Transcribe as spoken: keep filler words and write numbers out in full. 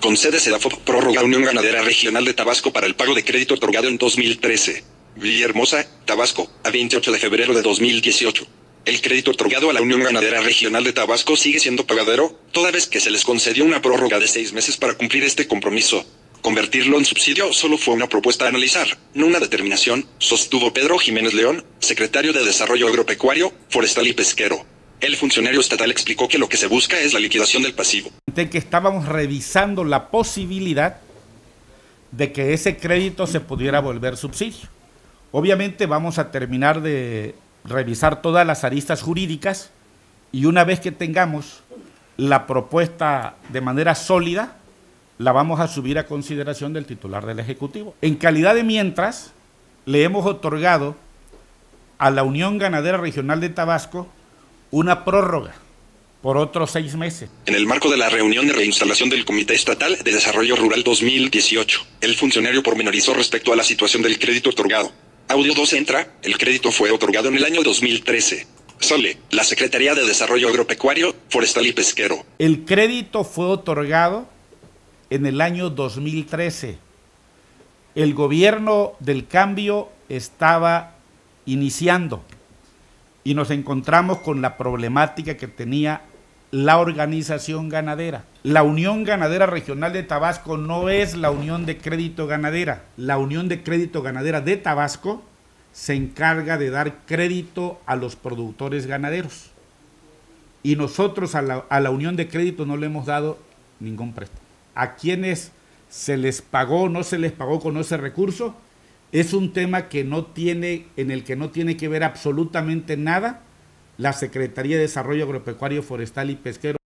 con sede Sedafop, prórroga Unión Ganadera Regional de Tabasco para el pago de crédito otorgado en dos mil trece. Villahermosa, Tabasco, a veintiocho de febrero de dos mil dieciocho. El crédito otorgado a la Unión Ganadera Regional de Tabasco sigue siendo pagadero, toda vez que se les concedió una prórroga de seis meses para cumplir este compromiso. Convertirlo en subsidio solo fue una propuesta a analizar, no una determinación, sostuvo Pedro Jiménez León, secretario de Desarrollo Agropecuario, Forestal y Pesquero. El funcionario estatal explicó que lo que se busca es la liquidación del pasivo. Que estábamos revisando la posibilidad de que ese crédito se pudiera volver subsidio. Obviamente vamos a terminar de revisar todas las aristas jurídicas y una vez que tengamos la propuesta de manera sólida, la vamos a subir a consideración del titular del Ejecutivo. En calidad de mientras, le hemos otorgado a la Unión Ganadera Regional de Tabasco una prórroga por otros seis meses. En el marco de la reunión de reinstalación del Comité Estatal de Desarrollo Rural dos mil dieciocho, el funcionario pormenorizó respecto a la situación del crédito otorgado. Audio dos entra, el crédito fue otorgado en el año dos mil trece. Sole, la Secretaría de Desarrollo Agropecuario, Forestal y Pesquero. El crédito fue otorgado en el año dos mil trece, el gobierno del cambio estaba iniciando y nos encontramos con la problemática que tenía la organización ganadera. La Unión Ganadera Regional de Tabasco no es la Unión de Crédito Ganadera. La Unión de Crédito Ganadera de Tabasco se encarga de dar crédito a los productores ganaderos y nosotros a la, a la Unión de Crédito no le hemos dado ningún préstamo. A quienes se les pagó o no se les pagó con ese recurso, es un tema que no tiene, en el que no tiene que ver absolutamente nada la Secretaría de Desarrollo Agropecuario, Forestal y Pesquero.